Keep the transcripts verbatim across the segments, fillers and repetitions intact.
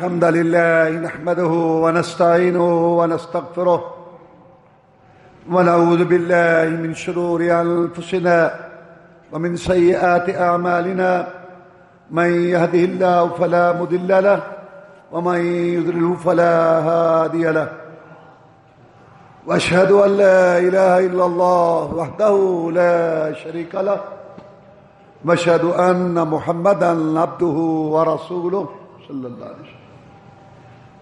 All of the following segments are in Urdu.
الحمد لله نحمده ونستعينه ونستغفره ونعوذ بالله من شرور أنفسنا ومن سيئات أعمالنا من يهده الله فلا مضل له ومن يضلل فلا هادي له وأشهد أن لا إله إلا الله وحده لا شريك له وأشهد أن محمدا عبده ورسوله صلى الله عليه وسلم.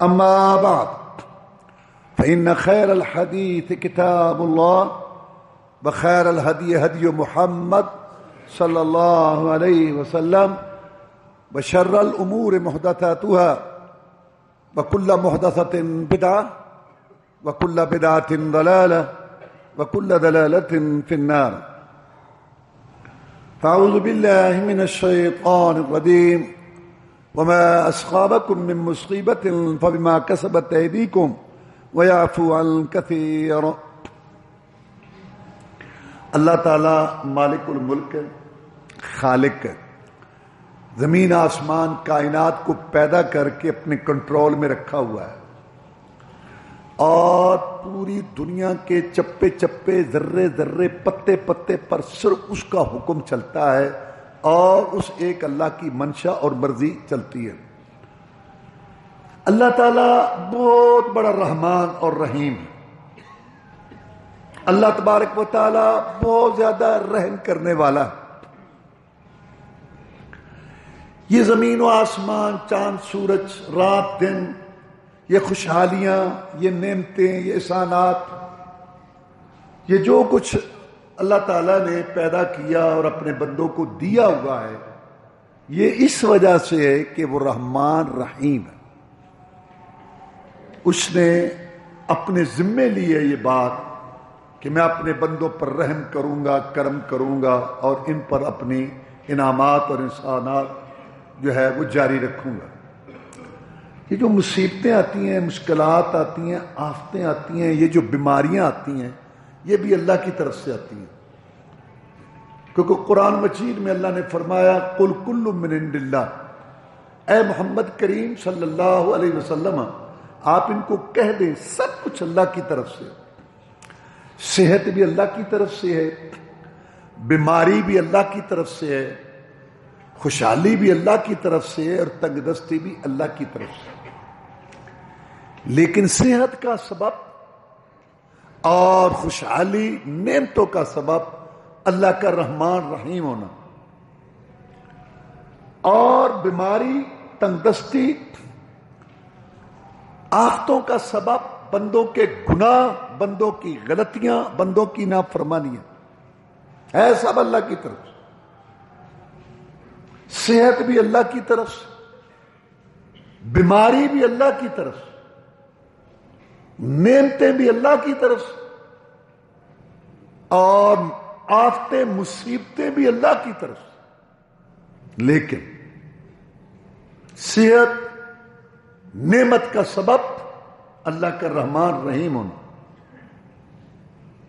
أما بعد فإن خير الحديث كتاب الله وخير الهدي هدي محمد صلى الله عليه وسلم وشر الأمور محدثاتها وكل محدثة بدعة وكل بدعة ضلالة وكل ضلالة في النار. فأعوذ بالله من الشيطان الرجيم. وما أصابكم من مصيبة فبما كسبت أيديكم ويعفو عن كثير. اللہ تعالی مالک الملک خالق، زمین آسمان کائنات کو پیدا کر کے اپنے کنٹرول میں رکھا ہوا ہے اور پوری دنیا کے چپے چپے ذرے ذرے پتے پتے پر صرف اس کا حکم چلتا ہے اور اس ایک اللہ کی منشا اور مرضی چلتی ہے. اللہ تعالیٰ بہت بڑا رحمان اور رحیم ہے. اللہ تبارک و تعالیٰ بہت زیادہ رحم کرنے والا ہے. یہ زمین و آسمان، چاند سورج، رات دن، یہ خوشحالیاں، یہ نعمتیں، یہ احسانات، یہ جو کچھ اللہ تعالیٰ نے پیدا کیا اور اپنے بندوں کو دیا ہوا ہے، یہ اس وجہ سے ہے کہ وہ رحمان رحیم ہے. اس نے اپنے ذمے لیے یہ بات کہ میں اپنے بندوں پر رحم کروں گا، کرم کروں گا اور ان پر اپنی انعامات اور احسانات جو ہے وہ جاری رکھوں گا. یہ جو مصیبتیں آتی ہیں، مشکلات آتی ہیں، آفتیں آتی ہیں، یہ جو بیماریاں آتی ہیں، یہ بھی اللہ کی طرف سے آتی ہے، کیونکہ قرآن مجید میں اللہ نے فرمایا قل کل من عند اللہ، اے محمد کریم صلی اللہ علیہ وسلم آپ ان کو کہہ دیں سب کچھ اللہ کی طرف سے. صحت بھی اللہ کی طرف سے ہے، بیماری بھی اللہ کی طرف سے ہے، خوشحالی بھی اللہ کی طرف سے ہے اور تنگ دستی بھی اللہ کی طرف سے ہے. لیکن صحت کا سبب اور خوشحالی نعمتوں کا سبب اللہ کا رحمان رحیم ہونا، اور بیماری تنگدستی آفتوں کا سبب بندوں کے گناہ، بندوں کی غلطیاں، بندوں کی نافرمانیاں، ہے سب اللہ کی طرف سے. صحت بھی اللہ کی طرف سے، بیماری بھی اللہ کی طرف سے، نعمتیں بھی اللہ کی طرف سے، اور آفتیں مصیبتیں بھی اللہ کی طرف سے. لیکن صحت نعمت کا سبب اللہ کا رحمان رحیم ہونا،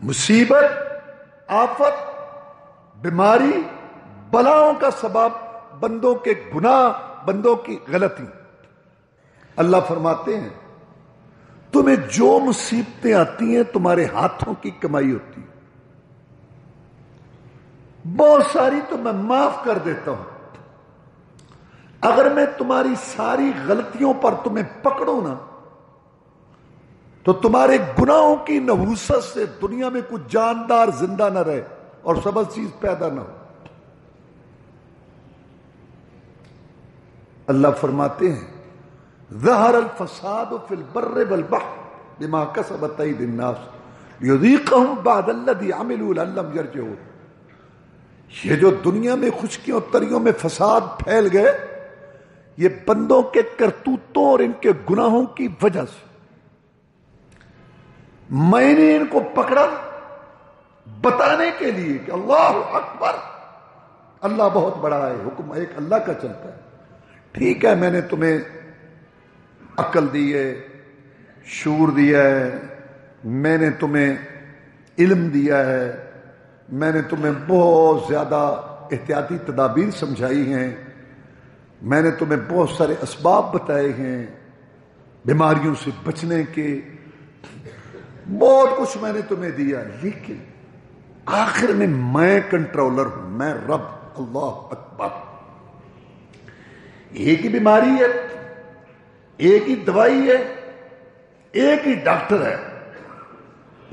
مصیبت آفت بیماری بلاؤں کا سبب بندوں کے گناہ، بندوں کی غلطی. اللہ فرماتے ہیں تمہیں جو مصیبتیں آتی ہیں تمہارے ہاتھوں کی کمائی ہوتی ہے، بہت ساری تو میں معاف کر دیتا ہوں، اگر میں تمہاری ساری غلطیوں پر تمہیں پکڑوں نا تو تمہارے گناہوں کی نحوست سے دنیا میں کوئی جاندار زندہ نہ رہے اور سبل چیز پیدا نہ ہو. اللہ فرماتے ہیں ظہر الفساد فی البر والبحر بما کسبت ایدی الناس یذیقہم بعد الذی عملوا لعلہم یرجعون. یہ جو دنیا میں خشکیوں تریوں میں فساد پھیل گئے، یہ بندوں کے کرتوتوں اور ان کے گناہوں کی وجہ سے. میں نے ان کو پکڑا بتانے کے لیے کہ اللہ اکبر، اللہ بہت بڑا ہے، حکم ایک اللہ کا چلتا ہے. ٹھیک ہے، میں نے تمہیں عقل دی ہے، شعور دیا ہے، میں نے تمہیں علم دیا ہے، میں نے تمہیں بہت زیادہ احتیاطی تدابیر سمجھائی ہیں، میں نے تمہیں بہت سارے اسباب بتائے ہیں بیماریوں سے بچنے کے، بہت کچھ میں نے تمہیں دیا، لیکن آخر میں میں کنٹرولر ہوں، میں رب۔ اللہ اکبر۔ ایک ہی بیماری ہے، ایک ہی دوائی ہے، ایک ہی ڈاکٹر ہے،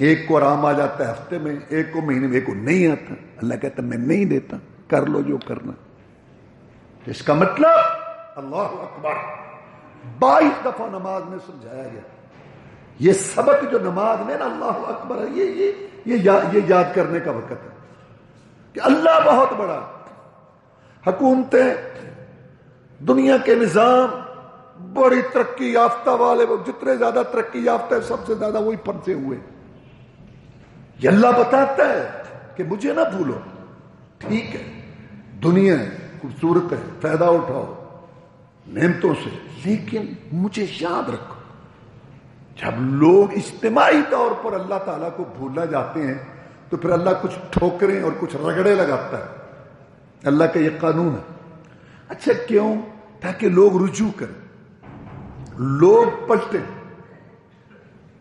ایک کو آرام آ جاتا ہے ہفتے میں، ایک کو مہینے میں، ایک کو نہیں آتا۔ اللہ کہتا میں نہیں دیتا، کر لو جو کرنا۔ اس کا مطلب اللہ اکبر، بائیس دفعہ نماز میں سمجھایا گیا یہ سبق جو نماز میں نا، اللہ اکبر ہے، یہ یہ یہ, یا, یہ یاد کرنے کا وقت ہے کہ اللہ بہت بڑا۔ حکومتیں، دنیا کے نظام، بڑی ترقی یافتہ والے، وہ جتنے زیادہ ترقی یافتہ ہے سب سے زیادہ وہی پھنسے ہوئے۔ یہ اللہ بتاتا ہے کہ مجھے نہ بھولو، ٹھیک ہے دنیا ہے، خوبصورت ہے، فائدہ اٹھاؤ نعمتوں سے، لیکن مجھے یاد رکھو۔ جب لوگ اجتماعی طور پر اللہ تعالیٰ کو بھولنا جاتے ہیں تو پھر اللہ کچھ ٹھوکریں اور کچھ رگڑے لگاتا ہے۔ اللہ کا یہ قانون ہے۔ اچھا کیوں؟ تاکہ لوگ رجوع کریں، لوگ پلٹیں۔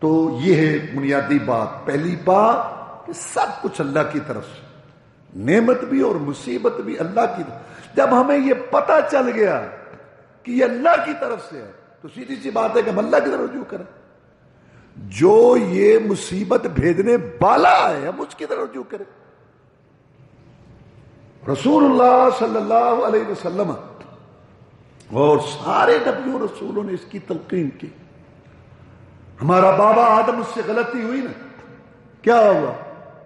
تو یہ ہے بنیادی بات، پہلی بات کہ سب کچھ اللہ کی طرف سے، نعمت بھی اور مصیبت بھی اللہ کی طرف۔ جب ہمیں یہ پتہ چل گیا کہ یہ اللہ کی طرف سے ہے تو سیدھی سی بات ہے کہ ہم اللہ کی طرف رجوع کریں۔ جو یہ مصیبت بھیجنے والا ہے ہم اس کی طرف رجوع کریں۔ رسول اللہ صلی اللہ علیہ وسلم اور سارے نبیوں رسولوں نے اس کی تلقین کی۔ ہمارا بابا آدم، اس سے غلطی ہوئی نا، کیا ہوا؟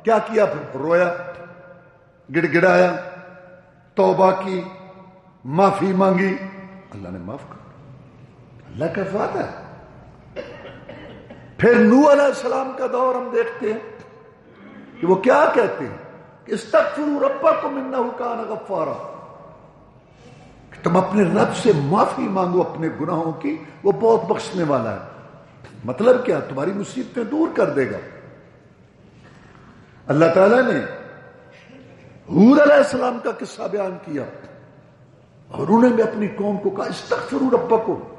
کیا کیا؟ پھر رویا، گڑ گڑایا، توبہ کی، معافی مانگی، اللہ نے معاف کر، اللہ کا فضل ہے۔ پھر نوح علیہ السلام کا دور ہم دیکھتے ہیں کہ وہ کیا کہتے ہیں کہ استغفروا ربکم انہ کان غفارا، کہ تم اپنے رب سے معافی مانگو اپنے گناہوں کی، وہ بہت بخشنے والا ہے۔ مطلب کیا؟ تمہاری مصیبتیں دور کر دے گا۔ اللہ تعالیٰ نے ہود علیہ السلام کا قصہ بیان کیا اور انہوں نے اپنی قوم کو کہا استغفروا ربکم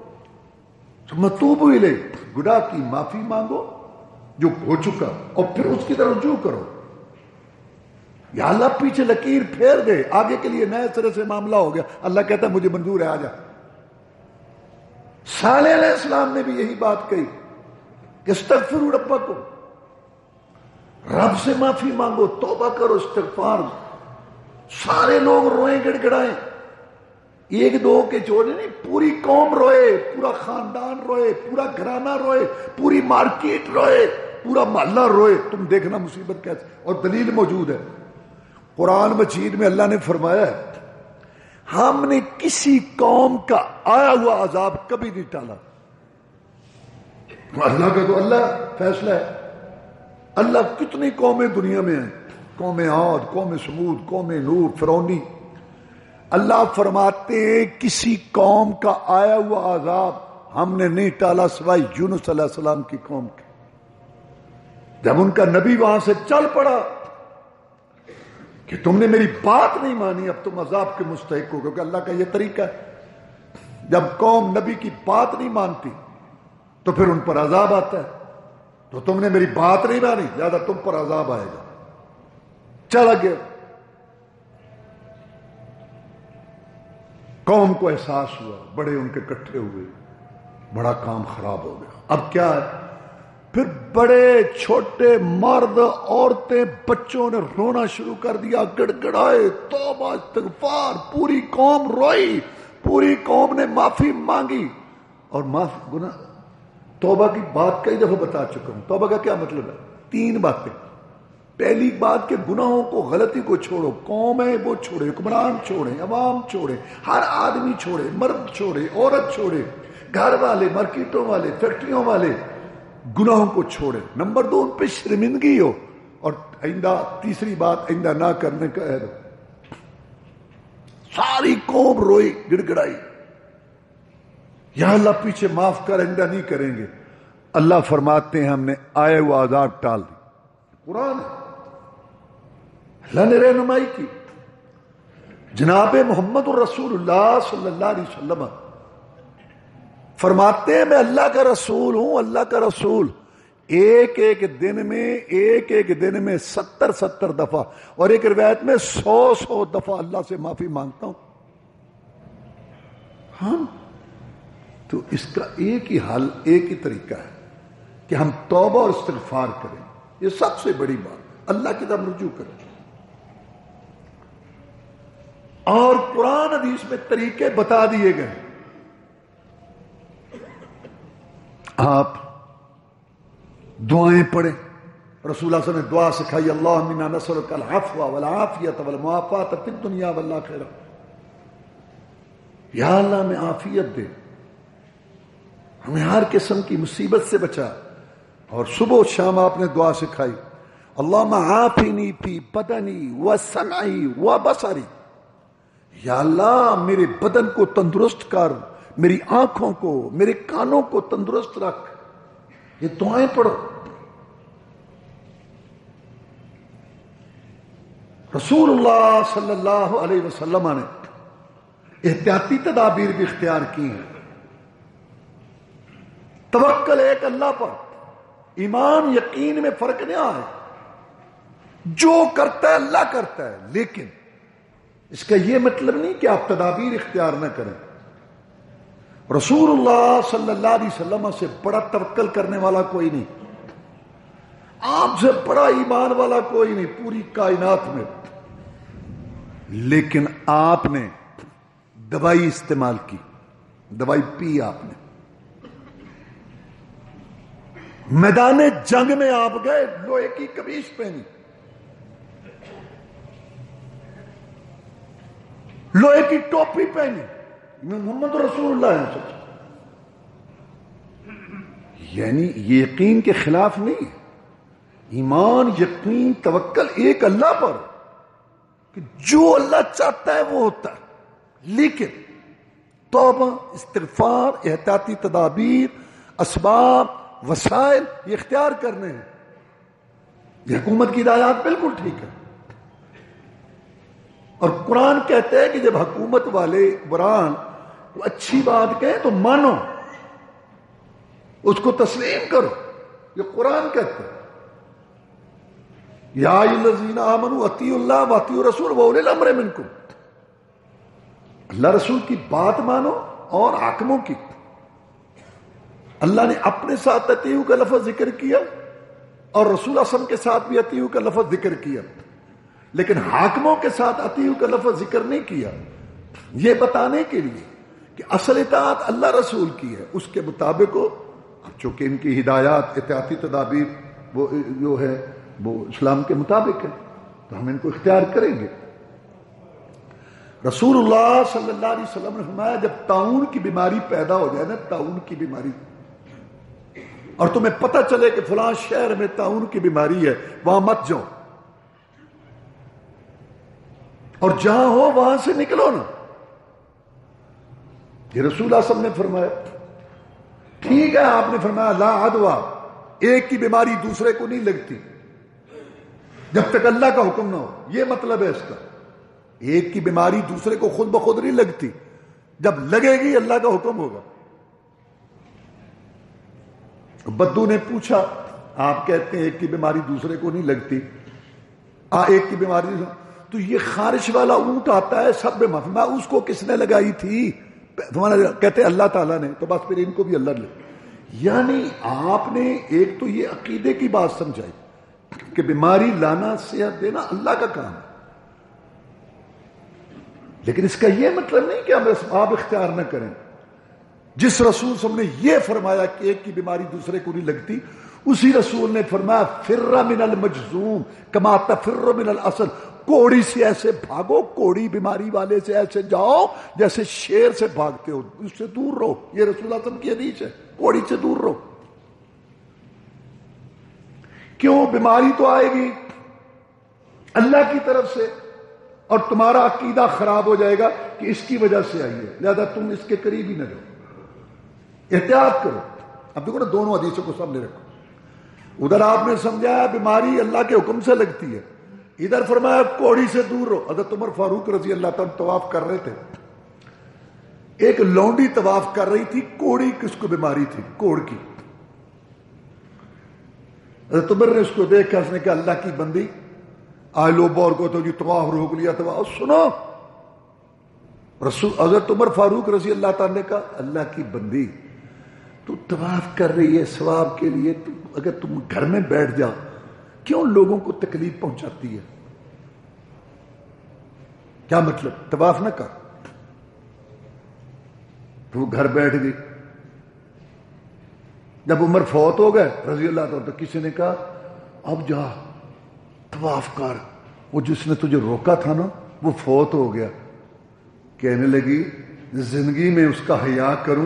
ثم توبوا الیہ، گناہ کی معافی مانگو جو ہو چکا اور پھر اس کی طرف رجوع کرو۔ یا اللہ پیچھے لکیر پھیر دے، آگے کے لیے نئے سرے سے معاملہ ہو گیا۔ اللہ کہتا ہے مجھے منظور ہے، آ جا۔ صالح علیہ السلام نے بھی یہی بات کہی کہ استغفروا ربکم، رب سے معافی مانگو، توبہ کرو، استغفار۔ سارے لوگ روئیں، گڑ گڑائیں، ایک دو کے جوڑے نہیں، پوری قوم روئے، پورا خاندان روئے، پورا گھرانہ روئے، پوری مارکیٹ روئے، پورا محلہ روئے۔ تم دیکھنا مصیبت کیسے، اور دلیل موجود ہے قرآن مجید میں۔ اللہ نے فرمایا ہے ہم نے کسی قوم کا آیا ہوا عذاب کبھی نہیں ٹالا۔ اللہ کا تو اللہ فیصلہ ہے۔ اللہ کتنی قومیں دنیا میں ہیں، قوم عاد، قوم سمود، قوم نور، فرعونی۔ اللہ فرماتے ہیں کسی قوم کا آیا ہوا عذاب ہم نے نہیں ٹالا سوائے یونس علیہ السلام کی قوم کے۔ جب ان کا نبی وہاں سے چل پڑا کہ تم نے میری بات نہیں مانی، اب تم عذاب کے مستحق ہو، کیونکہ اللہ کا یہ طریقہ ہے جب قوم نبی کی بات نہیں مانتی تو پھر ان پر عذاب آتا ہے۔ تو تم نے میری بات نہیں مانی، زیادہ تم پر عذاب آئے گا۔ چلا گیا، قوم کو احساس ہوا، بڑے ان کے کٹھے ہوئے، بڑا کام خراب ہو گیا۔ اب کیا ہے؟ پھر بڑے چھوٹے، مرد عورتیں، بچوں نے رونا شروع کر دیا، گڑ گڑائے، توبہ استغفار، پوری قوم روئی، پوری قوم نے معافی مانگی اور معاف گناہ۔ توبہ کی بات کئی دفعہ بتا چکا ہوں۔ توبہ کا کیا مطلب ہے؟ تین باتیں۔ پہلی بات کہ گناہوں کو، غلطی کو چھوڑو، قومیں وہ چھوڑے، حکمران چھوڑے، عوام چھوڑے، ہر آدمی چھوڑے، مرد چھوڑے، عورت چھوڑے، گھر والے، مارکیٹوں والے، فیکٹریوں والے، گناہوں کو چھوڑے۔ نمبر دو، ان پہ شرمندگی ہو، اور آئندہ، تیسری بات، آئندہ نہ کرنے کا عہد۔ ساری قوم روئی، گڑ گڑائی، یا اللہ پیچھے معاف کر، آئندہ نہیں کریں گے۔ اللہ فرماتے ہیں ہم نے آئے ہوا عذاب ٹال دی۔ قرآن ہے، اللہ نے رہنمائی کی۔ جناب محمد الرسول اللہ صلی اللہ علیہ وسلم فرماتے ہیں میں اللہ کا رسول ہوں، اللہ کا رسول ایک ایک دن میں ایک ایک دن میں ستر ستر دفعہ اور ایک روایت میں سو سو دفعہ اللہ سے معافی مانگتا ہوں. ہاں تو اس کا ایک ہی حل، ایک ہی طریقہ ہے کہ ہم توبہ اور استغفار کریں. یہ سب سے بڑی بات، اللہ کی طرف رجوع کریں. اور قرآن حدیث میں طریقے بتا دیے گئے. آپ دعائیں پڑھیں، رسول اللہ صلی اللہ علیہ وسلم نے دعا سکھائی، اللہم انا نسألک العفو والعافیۃ والمعافاۃ فی الدنیا والآخرہ، یا اللہ ہمیں عافیت دے، ہمیں ہر قسم کی مصیبت سے بچا. اور صبح و شام آپ نے دعا سکھائی، اللہم عافنی فی بدنی وسمعی وبصری، یا اللہ میرے بدن کو تندرست کر، میری آنکھوں کو، میرے کانوں کو تندرست رکھ. یہ دعائیں پڑھو. رسول اللہ صلی اللہ علیہ وسلم نے احتیاطی تدابیر بھی اختیار کی ہیں. توکل ایک اللہ پر، ایمان یقین میں فرق نہیں آئے. جو کرتا ہے اللہ کرتا ہے، لیکن اس کا یہ مطلب نہیں کہ آپ تدابیر اختیار نہ کریں. رسول اللہ صلی اللہ علیہ وسلم سے بڑا توکل کرنے والا کوئی نہیں، آپ سے بڑا ایمان والا کوئی نہیں پوری کائنات میں. لیکن آپ نے دوائی استعمال کی، دوائی پی، آپ نے میدان جنگ میں آپ گئے، لوہے کی کمیز پہنی، لوہے کی ٹوپی پہنی، محمد رسول اللہ ہے. یعنی یہ یقین کے خلاف نہیں ہے. ایمان یقین توکل ایک اللہ پر کہ جو اللہ چاہتا ہے وہ ہوتا ہے، لیکن توبہ، استغفار، احتیاطی تدابیر، اسباب، وسائل یہ اختیار کرنے ہیں. یہ حکومت کی ہدایات بالکل ٹھیک ہے. اور قرآن کہتے ہیں کہ جب حکومت والے بران وہ اچھی بات کہیں تو مانو، اس کو تسلیم کرو. یہ قرآن کہتے ہیں یا ایھا الذین آمنوا اطیعوا اللہ واطیعوا الرسول واولی الامر منکم، اللہ رسول کی بات مانو اور حاکموں کی. اللہ نے اپنے ساتھ اطیعوا کا لفظ ذکر کیا اور رسول صلی اللہ علیہ وسلم کے ساتھ بھی اطیعوا کا لفظ ذکر کیا، لیکن حاکموں کے ساتھ اطیعوا کا لفظ ذکر نہیں کیا. یہ بتانے کے لیے کہ اصل اطاعت اللہ رسول کی ہے، اس کے مطابق ہو. چونکہ ان کی ہدایات، احتیاطی تدابیر وہ جو ہے وہ اسلام کے مطابق ہے، تو ہم ان کو اختیار کریں گے. رسول اللہ صلی اللہ علیہ وسلم نے فرمایا جب طاعون کی بیماری پیدا ہو جائے نا، طاعون کی بیماری، اور تمہیں پتہ چلے کہ فلاں شہر میں طاعون کی بیماری ہے، وہاں مت جاؤ، اور جہاں ہو وہاں سے نکلو نا. یہ رسول اللہ صلی اللہ علیہ وسلم نے فرمایا. ٹھیک ہے، آپ نے فرمایا لا عدوى، ایک کی بیماری دوسرے کو نہیں لگتی جب تک اللہ کا حکم نہ ہو. یہ مطلب ہے اس کا، ایک کی بیماری دوسرے کو خود بخود نہیں لگتی، جب لگے گی اللہ کا حکم ہوگا. بدو نے پوچھا، آپ کہتے ہیں ایک کی بیماری دوسرے کو نہیں لگتی، آ ایک کی بیماری تو یہ خارش والا اونٹ آتا ہے سب میں مفہما، اس کو کس نے لگائی تھی؟ کہتے اللہ تعالیٰ نے، تو بس پھر ان کو بھی اللہ نے. یعنی آپ نے ایک تو یہ عقیدے کی بات سمجھائی کہ بیماری لانا، صحت دینا اللہ کا کام ہے، لیکن اس کا یہ مطلب نہیں کہ ہم اسباب اختیار نہ کریں. جس رسول صلی اللہ علیہ وسلم نے یہ فرمایا کہ ایک کی بیماری دوسرے کو نہیں لگتی، اسی رسول نے فرمایا فر من المجزوم کما تفر من الاسد، کوڑی سے ایسے بھاگو، کوڑی بیماری والے سے ایسے جاؤ جیسے شیر سے بھاگتے ہو، اس سے دور رہو. یہ رسول اللہ صلی اللہ علیہ وسلم کی حدیث ہے، کوڑی سے دور رہو. کیوں؟ بیماری تو آئے گی اللہ کی طرف سے، اور تمہارا عقیدہ خراب ہو جائے گا کہ اس کی وجہ سے آئی ہے، لہذا تم اس کے قریب ہی نہ جاؤ، احتیاط کرو. اب دیکھو نا، دونوں حدیثوں کو سامنے رکھو. ادھر آپ نے سمجھایا بیماری اللہ کے حکم سے لگتی ہے، ادھر فرمایا کوڑی سے دور رہو. حضرت عمر فاروق رضی اللہ تعالیٰ طواف کر رہے تھے, ایک لونڈی طواف کر رہی تھی, کوڑی کس کو بیماری تھی, کوڑ کی. حضرت عمر نے اس کو دیکھا, اس نے کہا اللہ کی بندی آئے لو بور کو تو جی طواف روک لیا طواف. سنو رسول حضرت عمر فاروق رضی اللہ تعالیٰ نے کہا اللہ کی بندی تو طواف کر رہی ہے ثواب کے لیے, تو اگر تم گھر میں بیٹھ جاؤ کیوں لوگوں کو تکلیف پہنچاتی ہے, کیا مطلب طواف نہ کر. تو گھر بیٹھ گئی. جب عمر فوت ہو گئے رضی اللہ تعالیٰ تو کسی نے کہا اب جا طواف کر, وہ جس نے تجھے روکا تھا نا وہ فوت ہو گیا. کہنے لگی زندگی میں اس کا حیا کروں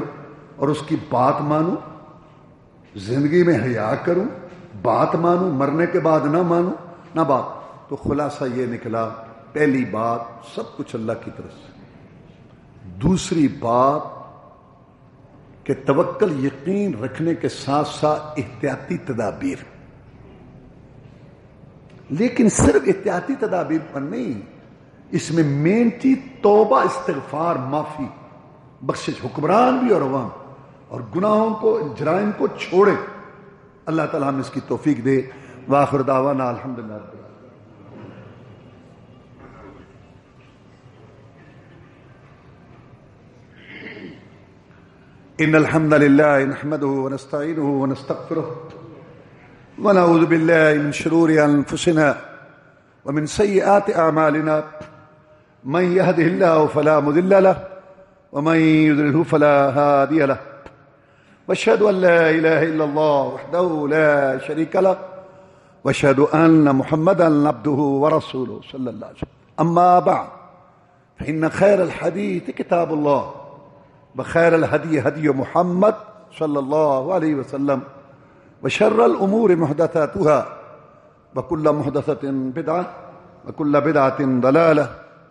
اور اس کی بات مانوں, زندگی میں حیا کروں بات مانوں, مرنے کے بعد نہ مانوں نہ بات. تو خلاصہ یہ نکلا, پہلی بات سب کچھ اللہ کی طرف سے, دوسری بات کہ توکل یقین رکھنے کے ساتھ ساتھ احتیاطی تدابیر. لیکن صرف احتیاطی تدابیر پر نہیں, اس میں مین چیز توبہ, استغفار, معافی, بخشش, حکمران بھی اور عوام, اور گناہوں کو جرائم کو چھوڑے. اللہ تعالیٰ ہمیں اس کی توفیق دے. وآخر دعوانا الحمدللہ رب العالمین. ان الحمد لله نحمده ونستعينه ونستغفره ونعوذ بالله من شرور انفسنا ومن سيئات اعمالنا, من يهده الله فلا مضل له ومن يضلل فلا هادي له, واشهد ان لا اله الا الله وحده لا شريك له, واشهد ان محمدا عبده ورسوله صلى الله عليه وسلم. اما بعد, فان خير الحديث كتاب الله, بخیر الہدی ہدی محمد صلی اللہ علیہ وسلم, وشر الامور محدثاتها, وکل محدثۃ بدعہ, وکل بدعۃ ضلالہ,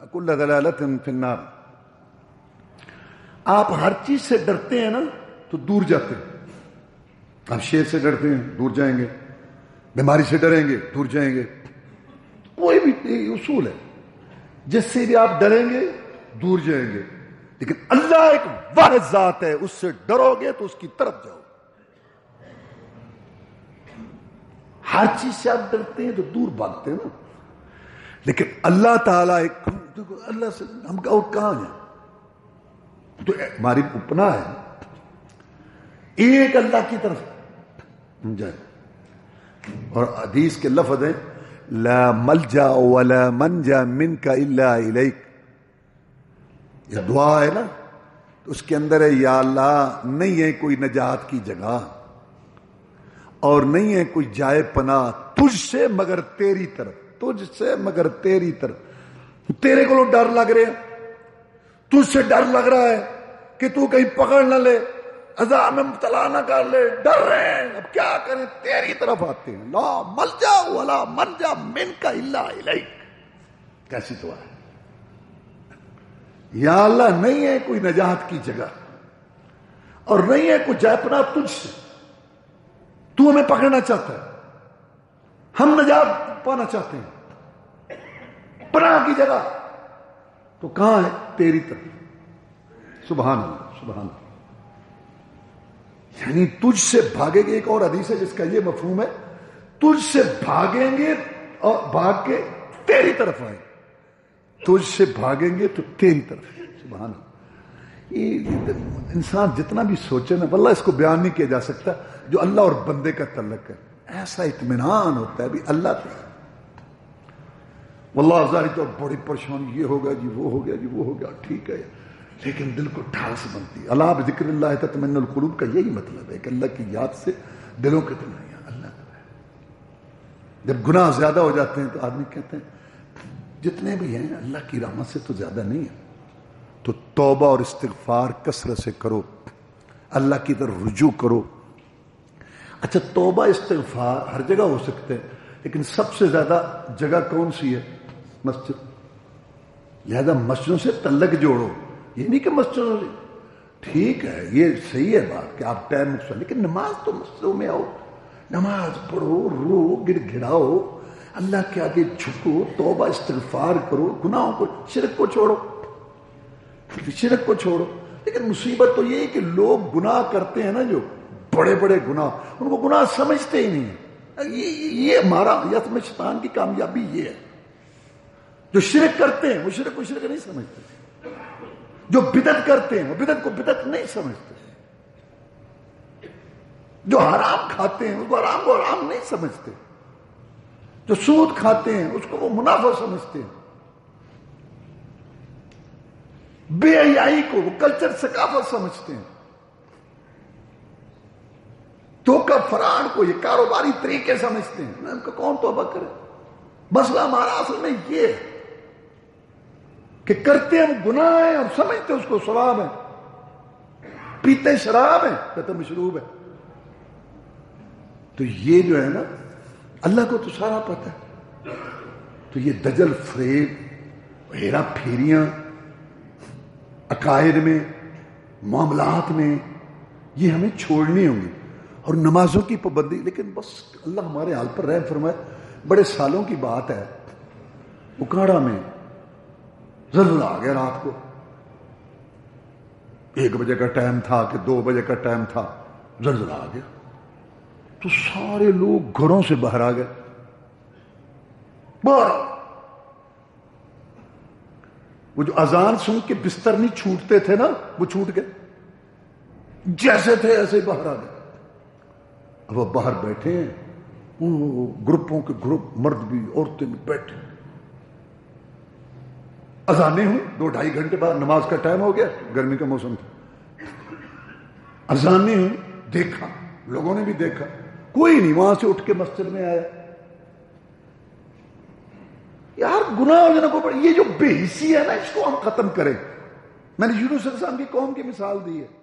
وکل ضلالۃ فی النار. آپ ہر چیز سے ڈرتے ہیں نا تو دور جاتے ہیں. آپ شیر سے ڈرتے ہیں دور جائیں گے, بیماری سے ڈریں گے دور جائیں گے. کوئی بھی اصول ہے جس سے بھی آپ ڈریں گے دور جائیں گے, لیکن اللہ ایک واحد ذات ہے, اس سے ڈرو گے تو اس کی طرف جاؤ. ہر چیز سے آپ ڈرتے ہیں تو دور بھاگتے ہیں نا, لیکن اللہ تعالیٰ ایک, اللہ سے ہم اور کہاں ہیں, تو ہماری اپنا ہے, ایک اللہ کی طرف جائے. اور حدیث کے لفظ ہیں لا ملجا ولا منجا منک الا الیک. یہ دعا ہے نا تو اس کے اندر ہے یا اللہ نہیں ہے کوئی نجات کی جگہ اور نہیں ہے کوئی جائے پناہ تجھ سے مگر تیری طرف, تجھ سے مگر تیری طرف. تیرے کو ڈر لگ رہے ہیں, تجھ سے ڈر لگ رہا ہے کہ تو کہیں پکڑ نہ لے, عذاب میں مبتلا نہ کر لے, ڈر رہے ہیں. اب کیا کریں, تیری طرف آتے ہیں. لا ملجا ولا منجا منک الا الیک. کیسی دعا ہے, یا اللہ نہیں ہے کوئی نجات کی جگہ اور نہیں ہے کوئی جائے پناہ تجھ سے, تو ہمیں پکڑنا چاہتا ہے, ہم نجات پانا چاہتے ہیں, پناہ کی جگہ تو کہاں ہے تیری طرف. سبحان اللہ سبحان اللہ. یعنی تجھ سے بھاگیں گے, ایک اور حدیث ہے جس کا یہ مفہوم ہے تجھ سے بھاگیں گے اور بھاگ کے تیری طرف آئیں, تجھ سے بھاگیں گے تو تیری طرف. سبحان اللہ. یہ انسان جتنا بھی سوچے نا واللہ اس کو بیان نہیں کیا جا سکتا جو اللہ اور بندے کا تعلق ہے. ایسا اطمینان ہوتا ہے بھی اللہ تعالیٰ واللہ ہزاری طور بڑی پریشانی, یہ ہو گیا جی وہ ہو گیا جی وہ ہو گیا, ٹھیک ہے لیکن دل کو ٹھاس بنتی. اللہ بذکر اللہ تطمئن القلوب کا یہی مطلب ہے کہ اللہ کی یاد سے دلوں کے تمہیں اللہ. جب گناہ زیادہ ہو جاتے ہیں تو آدمی کہتے ہیں جتنے بھی ہیں اللہ کی رحمت سے تو زیادہ نہیں ہے. تو توبہ اور استغفار کثرت سے کرو, اللہ کی طرف رجوع کرو. اچھا توبہ استغفار ہر جگہ ہو سکتے ہیں, لیکن سب سے زیادہ جگہ کون سی ہے, مسجد. لہذا مسجدوں سے تعلق جوڑو, یہ نہیں کہ مسجدوں سے, ٹھیک ہے یہ صحیح ہے بات کہ آپ ٹائم مقصد, لیکن نماز تو مسجدوں میں آؤ, نماز پڑھو, رو گڑ گڑاؤ, اللہ کے آگے جھکو، توبہ استغفار کرو، گناہوں کو، شرک کو چھوڑو، شرک کو چھوڑو۔ لیکن مصیبت تو یہ ہے کہ لوگ گناہ کرتے ہیں نا، جو بڑے بڑے گناہ، ان کو گناہ سمجھتے ہی نہیں۔ یہ ہمارا یا تمہیں شیطان کی کامیابی یہ ہے، جو شرک کرتے ہیں وہ شرک کو شرک نہیں سمجھتے، جو بدعت کرتے ہیں وہ بدعت کو بدعت نہیں سمجھتے، جو حرام کھاتے ہیں اس کو حرام کو حرام نہیں سمجھتے، جو سود کھاتے ہیں اس کو وہ منافع سمجھتے ہیں، بے حیائی کو وہ کلچر ثقافت سمجھتے ہیں، دھوکہ فراڈ کو یہ کاروباری طریقے سمجھتے ہیں۔ ان کو کون توبہ کرے؟ مسئلہ ہمارا اصل میں یہ ہے کہ کرتے ہم گناہ ہیں اور سمجھتے اس کو شراب ہے، پیتے شراب ہے، کہتے مشروب ہے۔ تو یہ جو ہے نا، اللہ کو تو سارا پتہ ہے، تو یہ دجل فریب، ہیرا پھیریاں عقائد میں، معاملات میں، یہ ہمیں چھوڑنی ہوں گی، اور نمازوں کی پابندی۔ لیکن بس اللہ ہمارے حال پر رحم فرمائے۔ بڑے سالوں کی بات ہے، اوکاڑا میں زلزلہ آ گیا، رات کو ایک بجے کا ٹائم تھا کہ دو بجے کا ٹائم تھا، زلزلہ آ گیا تو سارے لوگ گھروں سے باہر آ گئے، باہر وہ جو اذان سن کے بستر نہیں چھوٹتے تھے نا، وہ چھوٹ گئے، جیسے تھے ایسے ہی باہر آ گئے۔ اب وہ باہر بیٹھے ہیں، گروپوں کے گروپ، مرد بھی عورتیں بھی بیٹھے، اذانیں ہوئی، دو ڈھائی گھنٹے بعد نماز کا ٹائم ہو گیا، گرمی کا موسم تھا، اذانیں ہوئی، دیکھا، لوگوں نے بھی دیکھا، کوئی نہیں وہاں سے اٹھ کے مسجد میں آیا۔ یار گناہ ہو جانا کوئی، یہ جو بے حسی ہے نا، اس کو ہم ختم کریں۔ میں نے یونس علیہ السلام کی قوم کی مثال دی ہے۔